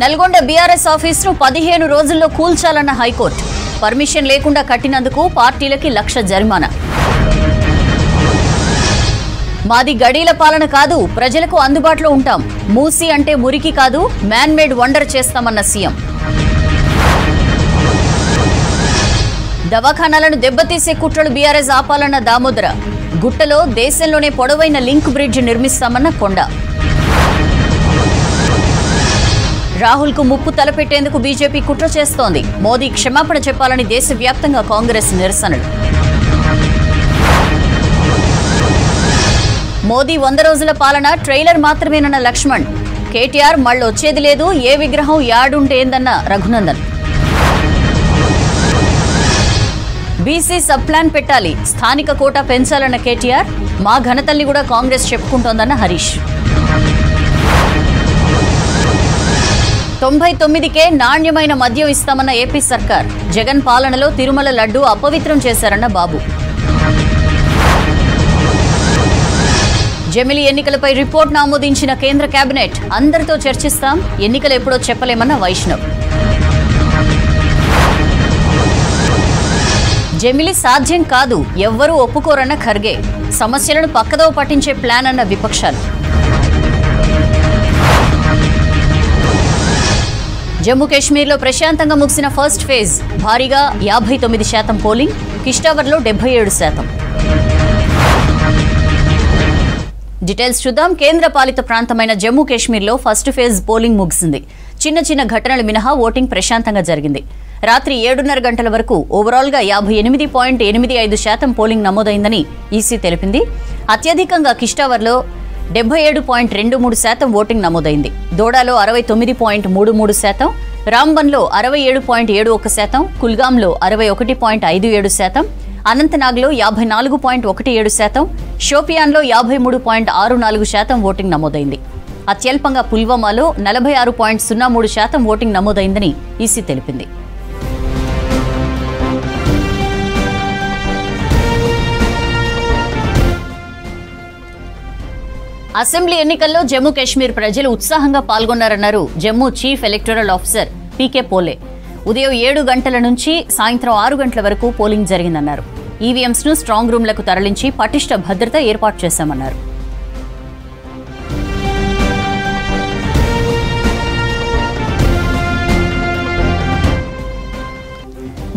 Nalgonda BRS ఆఫీసును 15 రోజుల్లో కూల్చాలన్న high court. Permission లేకుండా కట్టినందుకు పార్టీలకి 1,00,000 జరిమానా. మాది గడీల పాలన కాదు, ప్రజలకు అందుబాటులో ఉంటాం. మూసి అంటే మురికి కాదు, మ్యాన్మేడ్ వండర్ చేస్తామన్న సీఎం. దవాఖానాలను దెబ్బతీసే కుట్రలు బీఆర్ఎస్ ఆపాలన్న దామోదర. గుట్టలో దేశంలోనే పొడవైన లింక్ బ్రిడ్జ్ నిర్మిస్తామన్న కొండా. రాహుల్కు ముప్పు తలపెట్టేందుకు బీజేపీ కుట్ర చేస్తోంది. మోదీ క్షమాపణ చెప్పాలని దేశవ్యాప్తంగా కాంగ్రెస్ నిరసనలు. మోదీ 100 రోజుల పాలన ట్రైలర్ మాత్రమేనన్న లక్ష్మణ్. కేటీఆర్ మళ్ళీ వచ్చేది లేదు, ఏ విగ్రహం యాడుంటేందన్న రఘునందన్. బీసీ సబ్ ప్లాన్ పెట్టాలి, స్థానిక కోటా పెంచాలన్న కేటీఆర్. మా ఘనతల్ని కూడా కాంగ్రెస్ చెప్పుకుంటోందన్న హరీష్. 99కే నాణ్యమైన మద్యం ఇస్తామన్న ఏపీ సర్కార్. జగన్ పాలనలో తిరుమల లడ్డూ అపవిత్రం చేశారన్న బాబు. జమిలీ ఎన్నికలపై రిపోర్ట్ను ఆమోదించిన కేంద్ర కేబినెట్. అందరితో చర్చిస్తాం, ఎన్నికలు ఎప్పుడో చెప్పలేమన్న వైష్ణవ్. జమిలీ సాధ్యం కాదు, ఎవ్వరూ ఒప్పుకోరన్న ఖర్గే. సమస్యలను పక్కదో పట్టించే ప్లాన్ అన్న విపక్షాలు. జమ్మూ కాశ్మీర్లో ప్రశాంతంగా ముగిసిన ఫస్ట్ ఫేజ్. భారీగా 59% పోలింగ్, కిష్తవాడలో 77%. డీటెయిల్స్ చూద్దాం. కేంద్ర పాలిత ప్రాంతమైన జమ్మూ కాశ్మీర్లో ఫస్ట్ ఫేజ్ పోలింగ్ ముగిసింది. చిన్న చిన్న ఘటనలు మినహా ఓటింగ్ ప్రశాంతంగా జరిగింది. రాత్రి 7:30 గంటల వరకు ఓవరాల్గా 58.85% పోలింగ్ నమోదైందని ఈసీ తెలిపింది. అత్యధికంగా కిష్తవాడలో 77.23% ఓటింగ్ నమోదైంది. దోడాలో 69.33%, రాంబన్లో 67.71%, కుల్గాంలో 61.57%, అనంతనాగ్లో 54.17%, షోపియాన్లో 53.64% ఓటింగ్ నమోదైంది. అత్యల్పంగా పుల్వామాలో 46.03% ఓటింగ్ నమోదైందని ఈసీ తెలిపింది. అసెంబ్లీ ఎన్నికల్లో జమ్మూ కాశ్మీర్ ప్రజలు ఉత్సాహంగా పాల్గొన్నారన్నారు Jammu chief electoral officer PK Pole. ఉదయం 7 గంటల నుంచి సాయంత్రం 6 గంటల వరకు పోలింగ్ జరిగిందన్నారు. ఈవీఎంస్ ను స్ట్రాంగ్ రూమ్లకు తరలించి పటిష్ట భద్రత ఏర్పాటు చేశామన్నారు.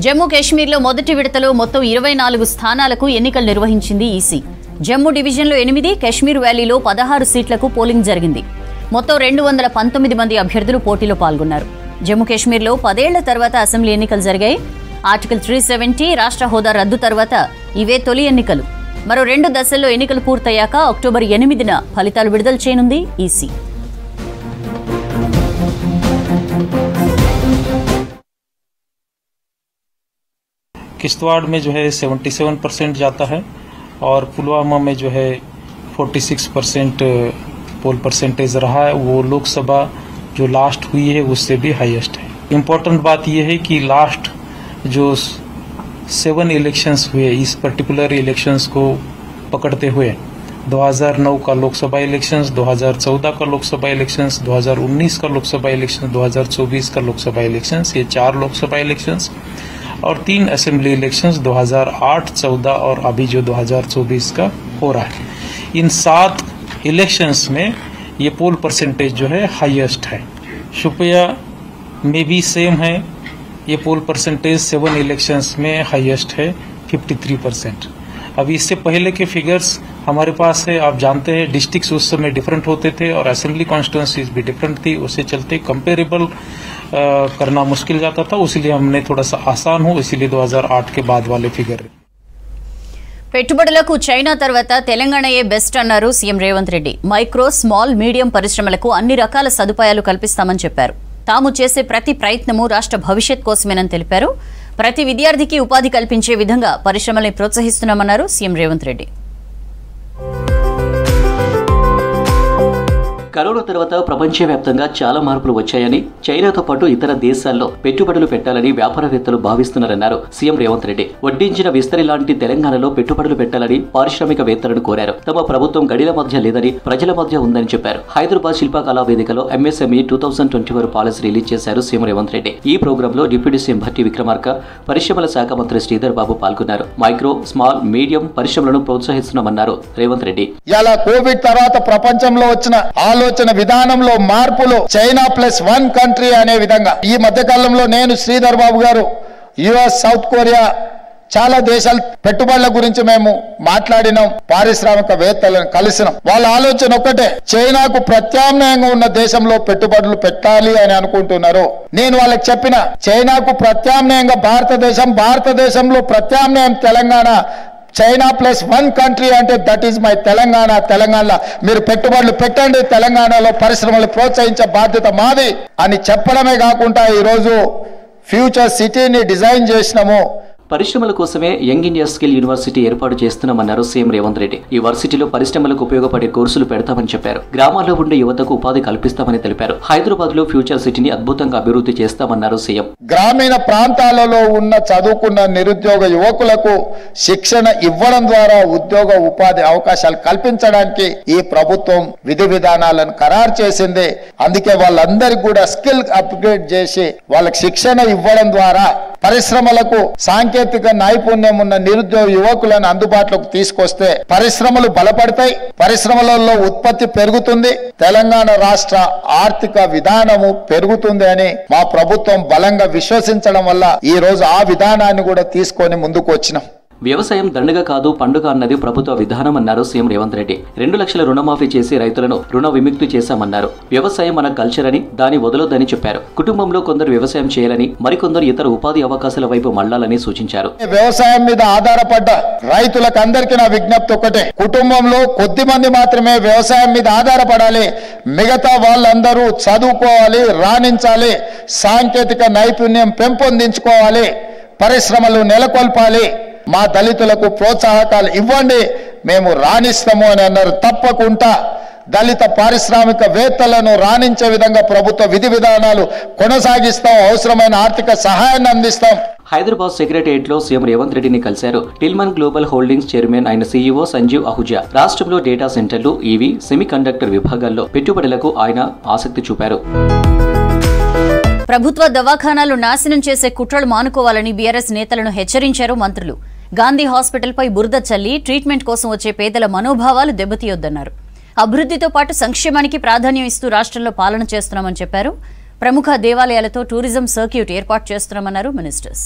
జమ్మూ కాశ్మీర్లో మొదటి విడతలో మొత్తం 24 స్థానాలకు ఎన్నికలు నిర్వహించింది ఈసీ. జమ్మూ డివిజన్లో 8, కాశ్మీర్ వ్యాలీలో 16 సీట్లకు పోలింగ్ జరిగింది. మొత్తం 219 మంది అభ్యర్థులు పోటీలో పాల్గొన్నారు. జమ్మూ కాశ్మీర్లో 10 ఏళ్ల తర్వాత అసెంబ్లీ ఎన్నికలు జరిగాయి. ఆర్టికల్ 370 రాష్ట్ర హోదా రద్దు తర్వాత ఇవే తొలి ఎన్నికలు. మరో 2 దశల్లో ఎన్నికలు పూర్తయ్యాక అక్టోబర్ 8న ఫలితాలు విడుదల చేయనుంది ఈసీ. కిష్తవాడ్ మే 77% जाता है और पुलवामा में 46% पोल परसेंटेज रहा है. वो लोकसभा जो लास्ट हुई है उससे भी हाईएस्ट है. इम्पोर्टेंट बात यह है कि लास्ट जो 7 इलेक्शंस हुए, इस पर्टिकुलर इलेक्शंस को पकड़ते हुए 2009 का लोकसभा इलेक्शंस, 2014 का लोकसभा इलेक्शंस, 2019 का लोकसभा इलेक्शन, 2024 का लोकसभा इलेक्शंस, ये 4 लोकसभा इलेक्शंस और 3 असेंबली इलेक्शंस 2008, 14 और अभी जो 2024 का हो रहा है. इन 7 इलेक्शंस में ये पोल परसेंटेज जो है हाईएस्ट है. शुपिया में भी सेम है, ये पोल परसेंटेज 7 इलेक्शंस में हाईएस्ट है 53%. अब इससे पहले के फिगर्स हमारे पास है. आप जानते हैं डिस्ट्रिक्ट्स उस समय डिफरेंट होते थे और असेंबली कॉन्स्टिट्यूंसीज भी डिफरेंट थी. उससे चलते कंपेरेबल करना मुश्किल जाता था, इसलिए हमने थोड़ा सा आसान हो, इसलिए 2008 के बाद वाले फिगर. పెట్టుబడులకు చైనా తర్వాత తెలంగాణయే బెస్ట్ అన్నారు CM Revanth Reddy. Micro, small, medium పరిశ్రమలకు అన్ని రకాల సదుపాయాలు కల్పిస్తామని చెప్పారు. తాము చేసే ప్రతి ప్రయత్నము రాష్ట్ర భవిష్యత్ కోసమేనని తెలిపారు. ప్రతి విద్యార్థికి ఉపాధి కల్పించే విధంగా పరిశ్రమల్ని ప్రోత్సహిస్తున్నామన్నారు సీఎం రేవంత్ రెడ్డి. కరోనా తర్వాత ప్రపంచవ్యాప్తంగా చాలా మార్పులు వచ్చాయని, చైనాతో పాటు ఇతర దేశాల్లో పెట్టుబడులు పెట్టాలని వ్యాపారవేత్తలు భావిస్తున్నారన్నారు సీఎం రేవంత్ రెడ్డి. వడ్డించిన విస్తరి లాంటి తెలంగాణలో పెట్టుబడులు పెట్టాలని పారిశ్రామికవేత్తలను కోరారు. తమ ప్రభుత్వం గడిల మధ్య లేదని, ప్రజల మధ్య ఉందని చెప్పారు. హైదరాబాద్ శిల్పకళా వేదికలో ఎంఎస్ఎంఈ 2024 పాలసీ రిలీజ్ చేశారు సీఎం రేవంత్ రెడ్డి. ఈ ప్రోగ్రాంలో డిప్యూటీ సీఎం భర్తి విక్రమార్క, పరిశ్రమల శాఖ మంత్రి శ్రీధర్ బాబు పాల్గొన్నారు. మైక్రో, స్మాల్, మీడియం పరిశ్రమలను ప్రోత్సహిస్తున్నామన్నారు రేవంత్ రెడ్డి. కోవిడ్ తర్వాత ప్రపంచంలో వచ్చిన ఆలోచన విధానంలో మార్పులు, చైనా ప్లస్ వన్ కంట్రీ అనే విధంగా ఈ మధ్య కాలంలో నేను, శ్రీధర్ బాబు గారు, యుఎస్, సౌత్ కొరియా, చాలా దేశాల పెట్టుబడుల గురించి మేము మాట్లాడినాం. పారిశ్రామికవేత్తలను కలిసినాం. వాళ్ళ ఆలోచన ఒక్కటే, చైనాకు ప్రత్యామ్నాయంగా ఉన్న దేశంలో పెట్టుబడులు పెట్టాలి అని అనుకుంటున్నారు. నేను వాళ్ళకి చెప్పిన, చైనాకు ప్రత్యామ్నాయంగా భారతదేశం, భారతదేశంలో ప్రత్యామ్నాయం Telangana. China plus one country అంటే దట్ ఈజ్ మై తెలంగాణ. తెలంగాణలో మీరు పెట్టుబడులు పెట్టండి, తెలంగాణలో పరిశ్రమలు ప్రోత్సహించే బాధ్యత మాది అని చెప్పడమే కాకుండా ఈరోజు ఫ్యూచర్ సిటీని డిజైన్ చేసినాము. పరిశ్రమల కోసమే యంగ్ ఇండియా స్కిల్ యూనివర్సిటీ ఏర్పాటు చేస్తున్నామన్నారు సీఎం రేవంత్ రెడ్డి. ఈ యూనివర్సిటీలో పరిశ్రమలకు ఉపయోగపడే కోర్సులు పెడతామని చెప్పారు. గ్రామాల్లో ఉండే యువతకు ఉపాధి కల్పిస్తామని తెలిపారు. హైదరాబాద్ లో ఫ్యూచర్ సిటీని అద్భుతంగా అభివృద్ధి చేస్తామన్నారు సీఎం. గ్రామీణ ప్రాంతాలలో ఉన్న చదువుకున్న నిరుద్యోగ యువకులకు శిక్షణ ఇవ్వడం ద్వారా ఉద్యోగ ఉపాధి అవకాశాలు కల్పించడానికి ఈ ప్రభుత్వం విధి విధానాలను ఖరారు చేసింది. అందుకే వాళ్ళందరికీ కూడా స్కిల్ అప్గ్రేడ్ చేసి వాళ్ళకి శిక్షణ ఇవ్వడం ద్వారా పరిశ్రమలకు సాంకేతిక నైపుణ్యం ఉన్న నిరుద్యోగ యువకులను అందుబాటులోకి తీసుకొస్తే పరిశ్రమలు బలపడతాయి, పరిశ్రమలలో ఉత్పత్తి పెరుగుతుంది, తెలంగాణ రాష్ట్ర ఆర్థిక విధానము పెరుగుతుంది అని మా ప్రభుత్వం బలంగా విశ్వసించడం వల్ల ఈ రోజు ఆ విధానాన్ని కూడా తీసుకొని ముందుకు వచ్చినాం. వ్యవసాయం దండగ కాదు, పండుగ అన్నది ప్రభుత్వ విధానం అన్నారు సీఎం రేవంత్ రెడ్డి. 2 లక్షల రుణమాఫీ చేసి రైతులను రుణ విముక్తి చేశామన్నారు. వ్యవసాయం మన కల్చర్ అని, దాన్ని వదలొద్దని చెప్పారు. కుటుంబంలో కొందరు వ్యవసాయం చేయాలని, మరికొందరు ఇతర ఉపాధి అవకాశాల వైపు మళ్లాలని సూచించారు. వ్యవసాయం మీద ఆధారపడ్డ రైతులకు అందరికీ నా విజ్ఞప్తి ఒకటే, కుటుంబంలో కొద్ది మంది మాత్రమే వ్యవసాయం మీద ఆధారపడాలి. మిగతా వాళ్ళందరూ చదువుకోవాలి, రాణించాలి, సాంకేతిక నైపుణ్యం పెంపొందించుకోవాలి, పరిశ్రమలు నెలకొల్పాలి, మా దళితులకు ప్రోత్సాహకాలు ఇవ్వండి, మేము రాణిస్తాము అని అన్నారు. తప్పకుండా దళిత పారిశ్రామికవేత్తలను రాణించే విధంగా ప్రభుత్వ విధి విధానాలు కొనసాగిస్తాం, అవసరమైన ఆర్థిక సహాయాన్ని అందిస్తాం. హైదరాబాద్ సెక్రటేరియట్ లో సీఎం రేవంత్ రెడ్డిని కలిశారు. టిల్మన్ గ్లోబల్ హోల్డింగ్స్ చైర్మన్ అయిన సీఈఓ సంజీవ్ అహుజా రాష్ట్రంలో డేటా సెంటర్లు, ఈవీ, సెమీ కండక్టర్ విభాగాల్లో పెట్టుబడులకు ఆయన ఆసక్తి చూపారు. ప్రభుత్వ దవాఖానాలు నాశనం చేసే కుట్రలు మానుకోవాలని బీఆర్ఎస్ నేతలను హెచ్చరించారు మంత్రులు. గాంధీ హాస్పిటల్పై బురద చల్లి ట్రీట్మెంట్ కోసం వచ్చే పేదల మనోభావాలు దెబ్బతీయొద్దన్నారు. అభివృద్ధితో పాటు సంక్షేమానికి ప్రాధాన్యం ఇస్తూ రాష్ట్రంలో పాలన చేస్తున్నామని చెప్పారు. ప్రముఖ దేవాలయాలతో టూరిజం సర్క్యూట్ ఏర్పాటు చేస్తున్నామన్నారు ministers.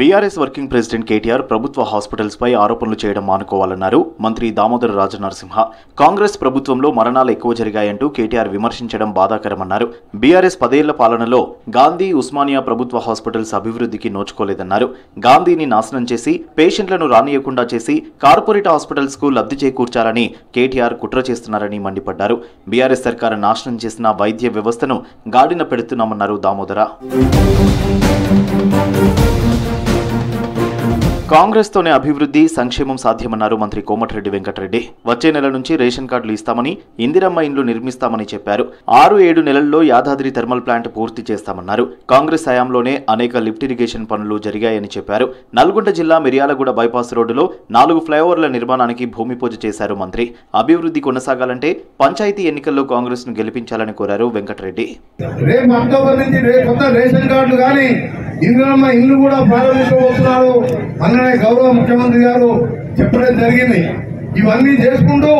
BRS working president KTR ప్రభుత్వ హాస్పిటల్స్పై ఆరోపణలు చేయడం మానుకోవాలన్నారు మంత్రి దామోదర రాజనరసింహ. కాంగ్రెస్ ప్రభుత్వంలో మరణాలు ఎక్కువ జరిగాయంటూ కేటీఆర్ విమర్శించడం బాధాకరమన్నారు. బీఆర్ఎస్ 10 ఏళ్ల పాలనలో గాంధీ, ఉస్మానియా ప్రభుత్వ హాస్పిటల్స్ అభివృద్ధికి నోచుకోలేదన్నారు. గాంధీని నాశనం చేసి పేషెంట్లను రానియకుండా చేసి కార్పొరేట్ హాస్పిటల్స్కు లబ్ధి చేకూర్చాలని కేటీఆర్ కుట్ర చేస్తున్నారని మండిపడ్డారు. బీఆర్ఎస్ సర్కారు నాశనం చేసిన వైద్య వ్యవస్థను గాడిన పెడుతున్నామన్నారు దామోదర. కాంగ్రెస్తోనే అభివృద్ధి, సంక్షేమం సాధ్యమన్నారు మంత్రి కోమటిరెడ్డి వెంకటరెడ్డి. వచ్చే నెల నుంచి రేషన్ కార్డులు ఇస్తామని, ఇందిరమ్మ ఇండ్లు నిర్మిస్తామని చెప్పారు. 6-7 నెలల్లో యాదాద్రి థర్మల్ ప్లాంట్ పూర్తి చేస్తామన్నారు. కాంగ్రెస్ హయాంలోనే అనేక లిఫ్ట్ ఇరిగేషన్ పనులు జరిగాయని చెప్పారు. నల్గొండ జిల్లా మిరియాలగూడ బైపాస్ రోడ్డులో 4 ఫ్లైఓవర్ల నిర్మాణానికి భూమి పూజ చేశారు మంత్రి. అభివృద్ధి కొనసాగాలంటే పంచాయతీ ఎన్నికల్లో కాంగ్రెస్ ను గెలిపించాలని కోరారు వెంకటరెడ్డి. ఇందులోమ్మ ఇల్లు కూడా ప్రారంభించబోతున్నారు అన్ననే గౌరవ ముఖ్యమంత్రి గారు చెప్పడం జరిగింది. ఇవన్నీ చేసుకుంటూ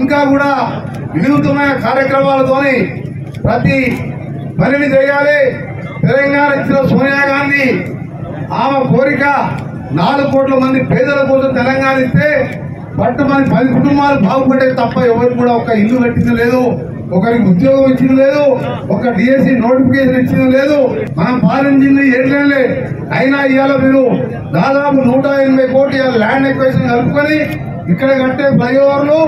ఇంకా కూడా వినూత్నమైన కార్యక్రమాలతోని ప్రతి పనిని చేయాలి. తెలంగాణ ఇచ్చిన సోనియా గాంధీ ఆమె కోరిక 4 కోట్ల మంది పేదల కోసం తెలంగాణ ఇస్తే పట్టుమని 10 కుటుంబాలు బాగుపడే తప్ప ఎవరికి కూడా ఒక ఇల్లు కట్టింది లేదు, ఒకరికి ఉద్యోగం ఇచ్చింది లేదు, ఒక డిఎస్సి నోటిఫికేషన్ ఇచ్చింది లేదు. మనం పాలించింది 7 నెలలే అయినా ఇవాళ మీరు దాదాపు 180 కోట్లు ల్యాండ్ ఎక్వేషన్ కలుపుకొని ఇక్కడ కట్టే ఫ్లైఓవర్లు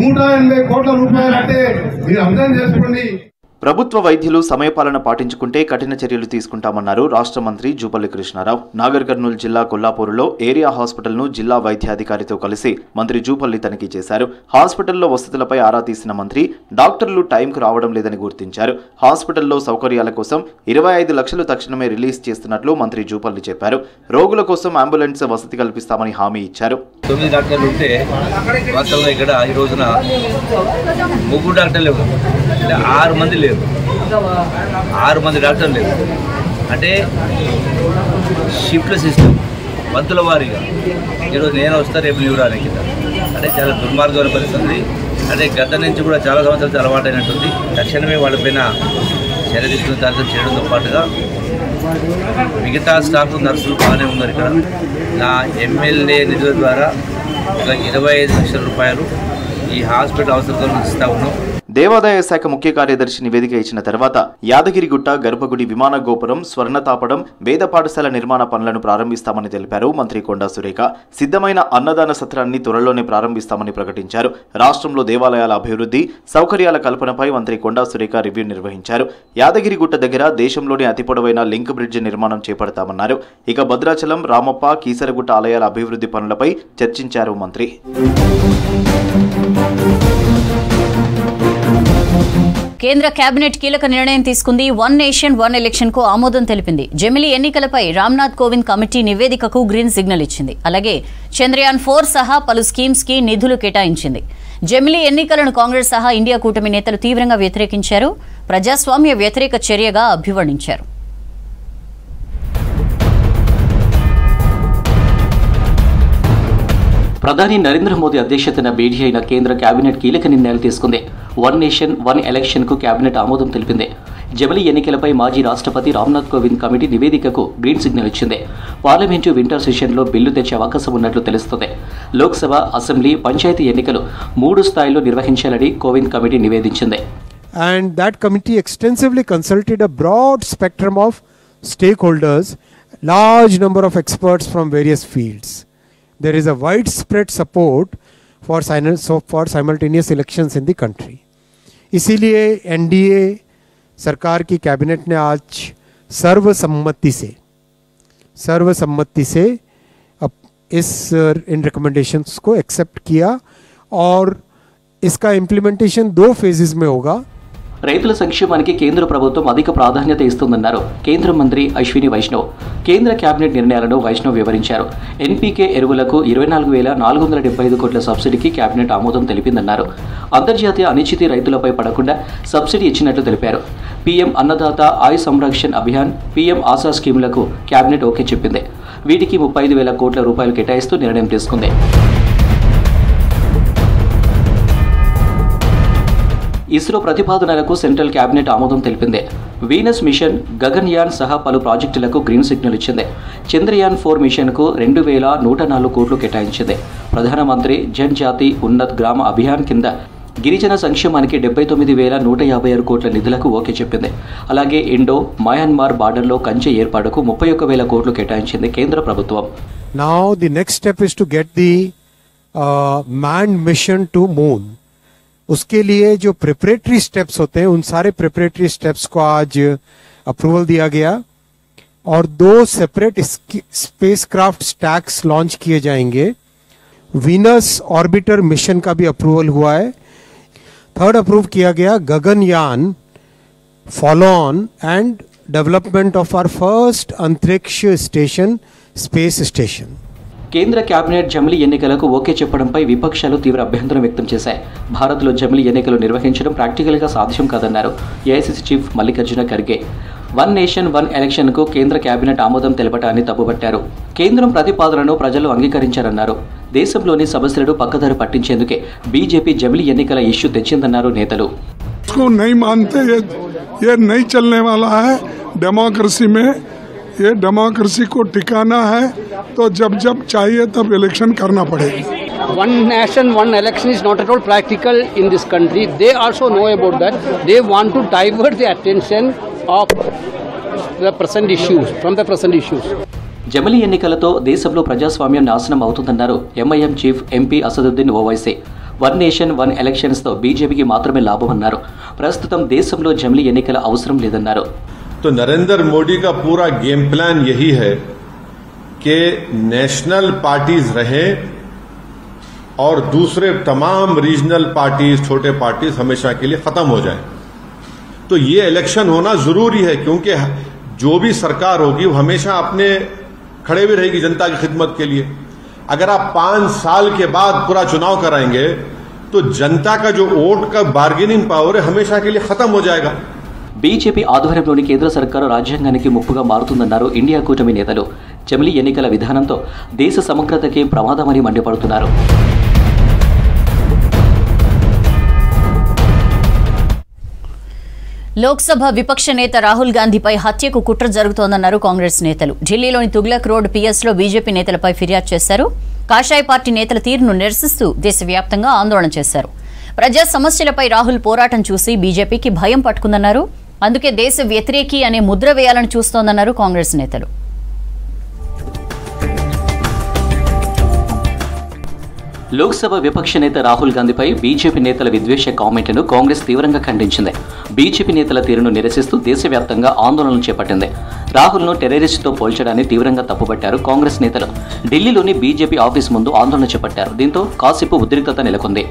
180 కోట్ల రూపాయలు అంటే మీరు అర్థం చేసుకోండి. ప్రభుత్వ వైద్యులు సమయపాలన పాటించుకుంటే కఠిన చర్యలు తీసుకుంటామన్నారు రాష్ట్ర మంత్రి జూపల్లి కృష్ణారావు. నాగర్ కర్నూలు జిల్లా కొల్లాపూరులో ఏరియా హాస్పిటల్ను జిల్లా వైద్యాధికారితో కలిసి మంత్రి జూపల్లి తనిఖీ చేశారు. హాస్పిటల్లో వసతులపై ఆరా తీసిన మంత్రి డాక్టర్లు టైంకు రావడం లేదని గుర్తించారు. హాస్పిటల్లో సౌకర్యాల కోసం 25 లక్షలు తక్షణమే రిలీజ్ చేస్తున్నట్లు మంత్రి జూపల్లి చెప్పారు. రోగుల కోసం అంబులెన్స్ వసతి కల్పిస్తామని హామీ ఇచ్చారు. 9 డాక్టర్లు ఉంటే ఇక్కడ ఈ రోజున 3 డాక్టర్లు 6 మంది లేరు, 6 మంది డాక్టర్లు లేరు. అంటే షిఫ్ట్ల సిస్టమ్ వంతుల వారీగా ఈరోజు నేను వస్తా రేపు నీవు రాని కింద అంటే చాలా దుర్మార్గమైన పరిస్థితి. అంటే గత నుంచి కూడా చాలా సంవత్సరాలు అలవాటు అయినట్టుంది. తక్షణమే వాళ్ళపైన చర్య తీసుకుని దానితో చేయడంతో పాటుగా మిగతా స్టాఫ్ నర్సులు బాగానే ఉన్నారు. ఇక్కడ నా ఎమ్మెల్యే నిధుల ద్వారా ఒక 25 లక్షల రూపాయలు ఈ హాస్పిటల్ అవసరం ఇస్తా ఉన్నాం. దేవాదాయ శాఖ ముఖ్య కార్యదర్శి నివేదిక ఇచ్చిన తర్వాత యాదగిరిగుట్ట గర్భగుడి విమాన గోపురం, స్వర్ణ తాపడం, వేద పాఠశాల నిర్మాణ పనులను ప్రారంభిస్తామని తెలిపారు మంత్రి కొండా సురేఖ. సిద్ధమైన అన్నదాన సత్రాన్ని త్వరలోనే ప్రారంభిస్తామని ప్రకటించారు. రాష్ట్రంలో దేవాలయాల అభివృద్ధి, సౌకర్యాల కల్పనపై మంత్రి కొండా సురేఖ రివ్యూ నిర్వహించారు. యాదగిరిగుట్ట దగ్గర దేశంలోనే అతి పొడవైన లింక్ బ్రిడ్జ్ నిర్మాణం చేపడతామన్నారు. ఇక భద్రాచలం, రామప్ప, కీసరగుట్ట ఆలయాల అభివృద్ధి పనులపై చర్చించారు మంత్రి. కేంద్ర కేబినెట్ కీలక నిర్ణయం తీసుకుంది. వన్ నేషన్ వన్ ఎలక్షన్ కు ఆమోదం తెలిపింది. జమిలీ ఎన్నికలపై రామ్నాథ్ కోవింద్ కమిటీ నివేదికకు గ్రీన్ సిగ్నల్ ఇచ్చింది. అలాగే చంద్రయాన్ 4 సహా పలు స్కీమ్స్ కి నిధులు కేటాయించింది. జమిలీ ఎన్నికలను కాంగ్రెస్ సహా ఇండియా కూటమి నేతలు తీవ్రంగా వ్యతిరేకించారు. ప్రజాస్వామ్య వ్యతిరేక చర్యగా అభివర్ణించారు. ప్రధాని నరేంద్ర మోదీ అధ్యక్షతన భేటీ అయిన కేంద్ర కేబినెట్ కీలక నిర్ణయాలు తీసుకుంది. వన్ నేషన్ వన్ ఎలక్షన్కు కేబినెట్ ఆమోదం తెలిపింది. జమిలీ ఎన్నికలపై మాజీ రాష్ట్రపతి రామ్నాథ్ కోవింద్ కమిటీ నివేదికకు గ్రీన్ సిగ్నల్ ఇచ్చింది. పార్లమెంటు వింటర్ సెషన్లో బిల్లు తెచ్చే అవకాశం ఉన్నట్లు తెలుస్తుంది. లోక్సభ, అసెంబ్లీ, పంచాయతీ ఎన్నికలు 3 స్థాయిల్లో నిర్వహించాలని కోవింద్ కమిటీ నివేదించింది. And that committee extensively consulted a broad spectrum of stakeholders, large number of experts from various fields. There is a widespread support for simultaneous elections in the country. इसीलिए NDA सरकार की cabinet ने आज सर्वसम्मति से इस इन recommendations को accept किया और इसका इम्प्लीमेंटेशन 2 फेजेस में होगा. రైతుల సంక్షేమానికి కేంద్ర ప్రభుత్వం అధిక ప్రాధాన్యత ఇస్తుందన్నారు కేంద్ర మంత్రి అశ్విని వైష్ణవ్. కేంద్ర కేబినెట్ నిర్ణయాలను వైష్ణవ్ వివరించారు. ఎన్పీకే ఎరువులకు 24,475 కోట్ల సబ్సిడీకి కేబినెట్ ఆమోదం తెలిపిందన్నారు. అంతర్జాతీయ అనిశ్చితి రైతులపై పడకుండా సబ్సిడీ ఇచ్చినట్లు తెలిపారు. పీఎం అన్నదాత, ఆయుష్ సంరక్షణ్ అభియాన్, పీఎం ఆశా స్కీమ్లకు కేబినెట్ ఓకే చెప్పింది. వీటికి 35,000 కోట్ల రూపాయలు కేటాయిస్తూ నిర్ణయం తీసుకుంది. ఇస్రో ప్రతిపాదనలకు సెంట్రల్ కేబినెట్ ఆమోదం తెలిపింది. వీనస్ మిషన్, గగన్యాన్ సహా పలు ప్రాజెక్టులకు గ్రీన్ సిగ్నల్ ఇచ్చింది. చంద్రయాన్ 4 మిషన్కు 2,104 కోట్లు కేటాయించింది. ప్రధానమంత్రి జన్ జాతి ఉన్నత్ గ్రామ అభియాన్ కింద గిరిజన సంక్షేమానికి 79,156 కోట్ల నిధులకు ఓకే చెప్పింది. అలాగే ఇండో మయాన్మార్ బార్డర్లో కంచె ఏర్పాటుకు 31,000 కోట్లు కేటాయించింది కేంద్ర ప్రభుత్వం. Now the next step is to get the manned mission to moon. उसके लिए जो प्रिपरेटरी स्टेप्स होते हैं उन सारे प्रिपरेटरी स्टेप्स को आज अप्रूवल दिया गया और 2 सेपरेट स्पेसक्राफ्ट स्टैक्स लॉन्च किए जाएंगे. वीनस ऑर्बिटर मिशन का भी अप्रूवल हुआ है. 3rd अप्रूव किया गया Gaganyaan, fallen and development of our first अंतरिक्ष स्टेशन, स्पेस स्टेशन. కేంద్ర కేబినెట్ జమిలీ ఎన్నికలకు ఓకే చెప్పడంపై విపక్షాలు తీవ్ర అభ్యంతరం వ్యక్తం చేశాయి. భారత్లో జమిలీ ఎన్నికలు నిర్వహించడం ప్రాక్టికల్గా సాధ్యం కాదన్నారు AICC chief Mallikarjuna Kharge. One nation one ఎలక్షన్కు కేంద్ర కేబినెట్ ఆమోదం తెలపడాన్ని తప్పుబట్టారు. కేంద్రం ప్రతిపాదనను ప్రజలు అంగీకరించారన్నారు. దేశంలోని సమస్యలను పక్కదారి పట్టించేందుకే బీజేపీ జమిలీ ఎన్నికల ఇష్యూ తెచ్చిందన్నారు నేతలు. ये डेमोक्रेसी को ठिकाना है तो जब जब चाहिए तब इलेक्शन करना पड़ेगा. One nation one election is not at all practical in this country. They also know about that. They want to divert the attention of the present issues from the present issues. జమిలీ ఎన్నికలతో దేశంలో ప్రజాస్వామ్యం నాశనం అవుతుందన్నారు MIM chief MP Asaduddin Owaisi. One nation one ఎలక్షన్స్తో బీజేపీకి మాత్రమే లాభమన్నారు. ప్రస్తుతం దేశంలో జమిలీ ఎన్నికల అవసరం లేదన్నారు. तो नरेंद्र मोदी का पूरा गेम प्लान यही है कि नेशनल पार्टीज रहें और दूसरे तमाम रीजनल पार्टीज, छोटे पार्टीज हमेशा के लिए खत्म हो जाएं। तो ये इलेक्शन होना जरूरी है क्योंकि जो भी सरकार होगी वो हमेशा अपने खड़े भी रहेगी जनता की खिदमत के लिए। अगर आप 5 साल के बाद पूरा चुनाव कराएंगे तो जनता का जो वोट का बार्गेनिंग पावर है हमेशा के लिए खत्म हो जाएगा. బీజేపీ ఆధ్వర్యంలోని కేంద్ర సర్కారు రాజ్యాంగానికి ముప్పుగా మారుతుందన్నారు ఇండియా కూటమి నేతలు. జమిలీ ఎన్నికల విధానంతో దేశ సమగ్రతకే ప్రమాదమని మండిపడుతున్నారు. లోక్సభ విపక్ష నేత రాహుల్ గాంధీపై హత్యకు కుట్ర జరుగుతోందన్నారు కాంగ్రెస్ నేతలు. ఢిల్లీలోని తుగ్లక్ రోడ్ పిఎస్లో బీజేపీ నేతలపై ఫిర్యాదు చేశారు. కాషాయ పార్టీ నేతల తీరును నిరసిస్తూ దేశవ్యాప్తంగా ఆందోళన చేశారు. ప్రజా సమస్యలపై రాహుల్ పోరాటం చూసి బీజేపీకి భయం పట్టుకుందన్నారు. అందుకే దేశ వ్యతిరేకి అనే ముద్ర వేయాలని చూస్తోందన్నారు కాంగ్రెస్ నేతలు. లోక్సభ విపక్ష నేత రాహుల్ గాంధీపై బీజేపీ నేతల విద్వేష కామెంట్ను కాంగ్రెస్ తీవ్రంగా ఖండించింది. బీజేపీ నేతల తీరును నిరసిస్తూ దేశవ్యాప్తంగా ఆందోళనలు చేపట్టింది. రాహుల్ను టెర్రరిస్టుతో పోల్చడాన్ని తీవ్రంగా తప్పుపట్టారు కాంగ్రెస్ నేతలు. ఢిల్లీలోని బీజేపీ ఆఫీస్ ముందు ఆందోళన చేపట్టారు. దీంతో కాసేపు ఉద్రిక్తత నెలకొంది.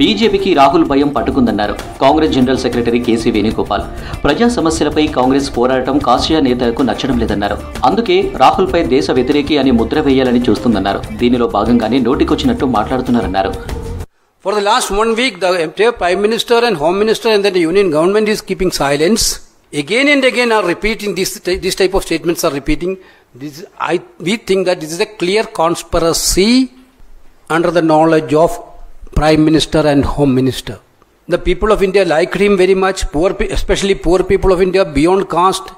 బీజేపీకి రాహుల్ భయం పట్టుకుందన్నారు Congress general secretary KC Venugopal. ప్రజా సమస్యలపై కాంగ్రెస్ పోరాటం కాషాయ నేతలకు నచ్చడం లేదన్నారు. అందుకే రాహుల్పై దేశ వ్యతిరేకి అని ముద్ర వేయాలని చూస్తుందన్నారు. దీనిలో భాగంగానే నోటికొచ్చినట్టు మాట్లాడుతున్నారన్నారు. For the last 1 week, the entire Prime Minister and Home Minister and then the Union Government is keeping silence. Again and again are repeating this type of statements are repeating. We think that this is a clear conspiracy under the knowledge of Prime Minister and Home Minister. The people of India liked him very much, especially poor people of India beyond caste.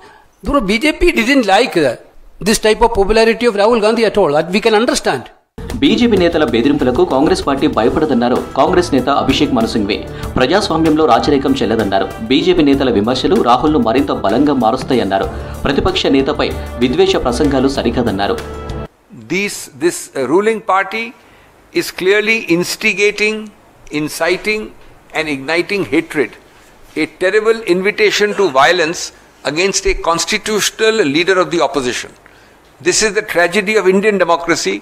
Though BJP didn't like this type of popularity of Rahul Gandhi at all. That we can understand. BJP నేతల బెదిరింపులకు Congress party భయపడదన్నారు Congress నేత అభిషేక్ మనుసింఘ్వి. ప్రజాస్వామ్యంలో రాచరికం చెల్లదన్నారు. BJP నేతల విమర్శలు రాహుల్ను మరింత బలంగా మారుస్తాయన్నారు. ప్రతిపక్ష నేతపై విద్వేష ప్రసంగాలు సరికాదన్నారు. This ruling party is clearly instigating, inciting and igniting hatred, a terrible invitation to violence against a constitutional leader of the opposition. This is the tragedy of Indian democracy.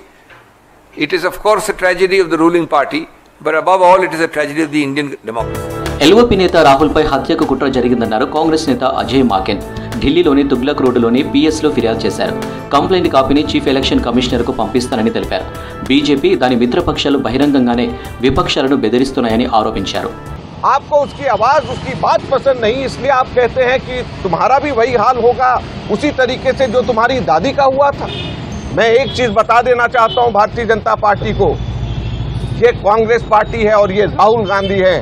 It is of course a tragedy of the ruling party, but above all it is a tragedy of the Indian democracy. LOP నేత రాహుల్ పై హత్యకు కుట్ర జరిగిందన్నారు కాంగ్రెస్ నేత అజయ్ మాకెన్. ఢిల్లీలోని తుగ్లక్ రోడ్డులోని పిఎస్లో ఫిర్యాదు చేశారు. Complaint కాపీని చీఫ్ ఎలక్షన్ కమిషనర్కు పంపిస్తానని తెలిపారు. బీజేపీ దాని మిత్రపక్షాలు బహిరంగంగానే విపక్షాలను బెదిరిస్తున్నాయని ఆరోపించారు. आपको उसकी आवाज, उसकी बात पसंद नहीं, इसलिए आप कहते हैं कि तुम्हारा भी वही हाल होगा उसी तरीके से जो तुम्हारी दादी का हुआ था. मैं एक चीज बता देना चाहता हूं भारतीय जनता पार्टी को, ये कांग्रेस पार्टी है और ये राहुल गांधी है.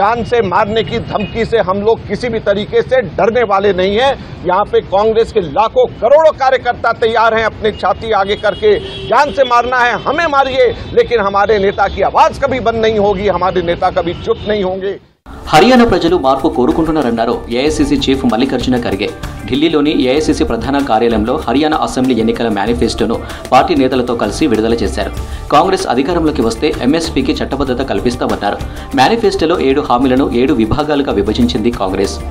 जान से मारने की धमकी से हम लोग किसी भी तरीके से डरने वाले नहीं हैं. यहाँ पे कांग्रेस के लाखों करोड़ों कार्यकर्ता तैयार हैं अपने छाती आगे करके. जान से मारना है हमें मारिए, लेकिन हमारे नेता की आवाज कभी बंद नहीं होगी, हमारे नेता कभी चुप नहीं होंगे. హర్యానా ప్రజలు మార్పు కోరుకుంటున్నారన్నారు ఏఐసీసీ చీఫ్ మల్లికార్జున ఖర్గే. ఢిల్లీలోని ఏఐసీసీ ప్రధాన కార్యాలయంలో హర్యానా అసెంబ్లీ ఎన్నికల మేనిఫెస్టోను పార్టీ నేతలతో కలిసి విడుదల చేశారు. కాంగ్రెస్ అధికారంలోకి వస్తే ఎంఎస్పీకి చట్టబద్ధత కల్పిస్తామన్నారు. మేనిఫెస్టోలో 7 హామీలను 7 విభాగాలుగా విభజించింది కాంగ్రెస్.